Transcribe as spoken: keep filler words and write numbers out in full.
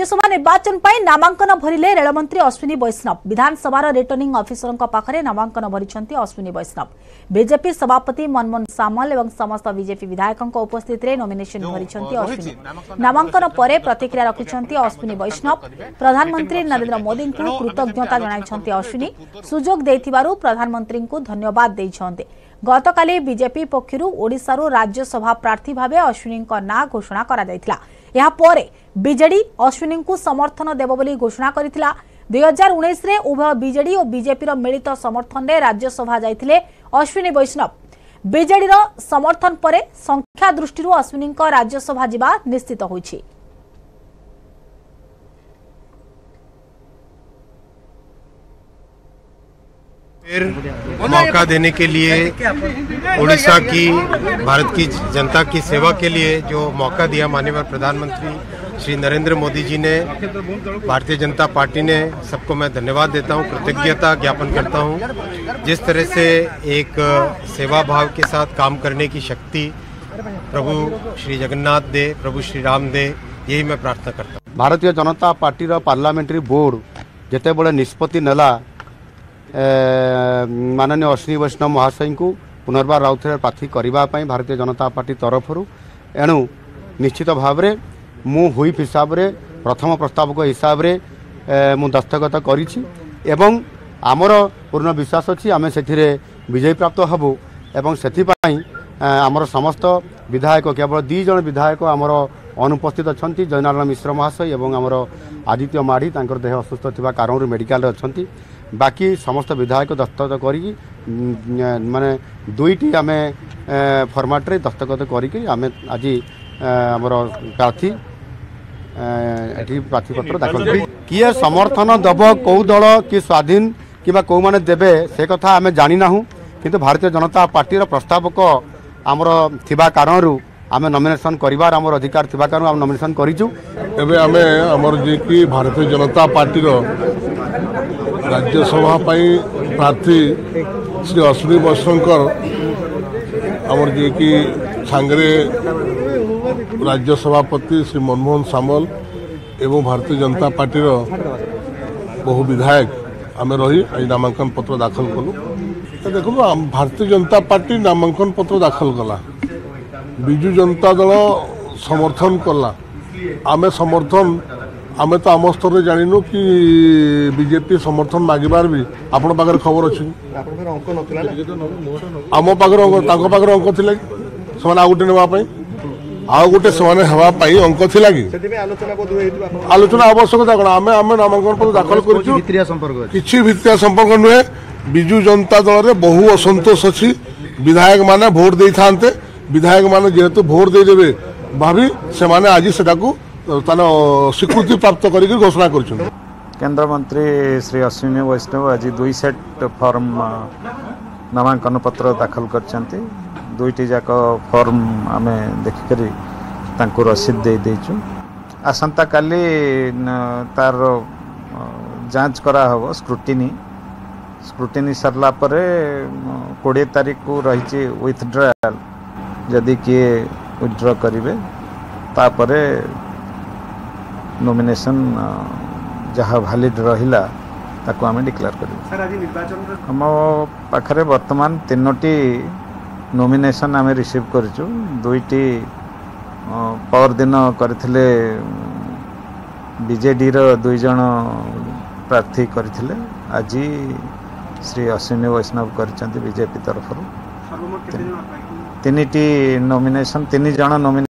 राज्यसभा निर्वाचन पर नामांकन भरिले रेलमंत्री अश्विनी वैष्णव। विधानसभा रिटर्निंग ऑफिसर पाखे नामांकन भरी अश्विनी वैष्णव। बीजेपी सभापति मनमोहन सामल और समस्त बीजेपी विधायकों उपस्थित नॉमिनेशन भरी अश्विनी। नामांकन पर प्रतिक्रिया रखिंट अश्विनी वैष्णव। प्रधानमंत्री नरेन्द्र मोदी को कृतज्ञता जनाई अश्विनी। सुजोग देथिबारु प्रधानमंत्री को धन्यवाद देइछन्ते। गतकाली बीजेपी पक्षरु ओडिशारु राज्यसभा प्रार्थी भावे अश्विनी ना घोषणा करा जायतिला। या परे बीजेडी अश्विनी को समर्थन देव बोली घोषणा करितिला। दो हज़ार उन्नीस रे उभय बीजेडी और बीजेपी रो मिलित समर्थन रे राज्यसभा जायतिले अश्विनी वैष्णव। बीजेडी रो समर्थन परे संख्या दृष्टि अश्विनी राज्यसभा जीवा निश्चित होइछि। मौका देने के लिए उड़ीसा की भारत की जनता की सेवा के लिए जो मौका दिया माननीय प्रधानमंत्री श्री नरेंद्र मोदी जी ने, भारतीय जनता पार्टी ने, सबको मैं धन्यवाद देता हूं, कृतज्ञता ज्ञापन करता हूं। जिस तरह से एक सेवा भाव के साथ काम करने की शक्ति प्रभु श्री जगन्नाथ दे, प्रभु श्री राम दे, यही मैं प्रार्थना करता हूँ। Bharatiya Janata party parliamentary board जिते बड़े निष्पत्ति नला माननीय अश्विनी वैष्णव महाशय को पुनर्बार आउ थे प्रार्थी करने भारतीय जनता पार्टी तरफ। एणु निश्चित भाव में मु हुई हिसाब से प्रथम प्रस्तावक हिसाब से मुझे दस्तखत करमर पूर्ण विश्वास अच्छी आम से विजय प्राप्त हबु। एवं से आमर समस्त विधायक केवल दीज विधायक आमर अनुपस्थित अच्छा जयनारायण मिश्रा महाशय और आमर आदित्य माढ़ी तांकर देह असुस्थ थिबा कारणरु मेडिकल अच्छा। बाकी समस्त विधायक दस्तखत करी माने दुईटी आम फर्माट्रे दस्तखत करी आम आज आम प्रार्थी प्रार्थीपत्र दाखल किए समर्थन दब कौ दल कि स्वाधीन किबा कौ माने देबे से कथा आम जाणिना किंतु भारतीय जनता पार्टी प्रस्तावक आमर थिबा कारणरु आम नॉमिनेशन करिवार आमर अधिकार थिबा कारणु आम नॉमिनेशन करिचु। एबे आमे आमर जे कि भारतीय जनता पार्टी राज्यसभा प्रार्थी श्री अश्विनी वैष्णवकर आमर जे कि सांगरे राज्य सभापति श्री मनमोहन सामल एवं भारतीय जनता पार्टी बहु विधायक आम रही आज नामांकन पत्र दाखल कलु। देखो भारतीय जनता पार्टी नामांकन पत्र दाखल कला, विजु जनता दल समर्थन कला, आम समर्थन आम तो आम स्तर में जानु कि बीजेपी समर्थन मागिबार भी आपण पाखे खबर अच्छी आम पाखे अंक थी से आ गए नापी आ गोटे से अंक थिला कि आलोचना आवश्यकता कौन आम आम नामांकन पत्र दाखल कर किसी भित्तिया संपर्क नुहे। विजु जनता दल में बहु असंतोष अच्छी विधायक मैंने भोट दे था विधायक मैंने जेहेतु भोट देदेवे भाभी से आज से स्वीकृति प्राप्त कर घोषणा कर। केंद्र मंत्री श्री अश्विनी वैष्णव आज दुई सेट फॉर्म नामांकन पत्र दाखल कर दुईटी जाक फॉर्म आम देखकर रसीद दे देचु। आसंता काली तार जांच करा हबो स्क्रूटिनी स्क्रूटिनी सरला परे बीस तारीख को रही विथड्रॉल जदि किए विथड्रॉ करेंगे तापरे नॉमिनेशन जहाँ वैलिड रहिला ताको आमे डिक्लेयर करिबो। हम पाखरे वर्तमान तीनोटी नॉमिनेशन आमे रिसीव करचु। दुईटी पर दिन करथिले बीजेडी रो दुई जन प्रार्थी करथिले, आज श्री अश्विनी वैष्णव करचंती बीजेपी तरफ। तीन टी नॉमिनेशन तीन जन नॉमिनेशन